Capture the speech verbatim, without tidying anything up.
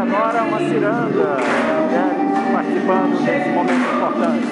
aguarda agora uma ciranda, né, participando desse momento importante.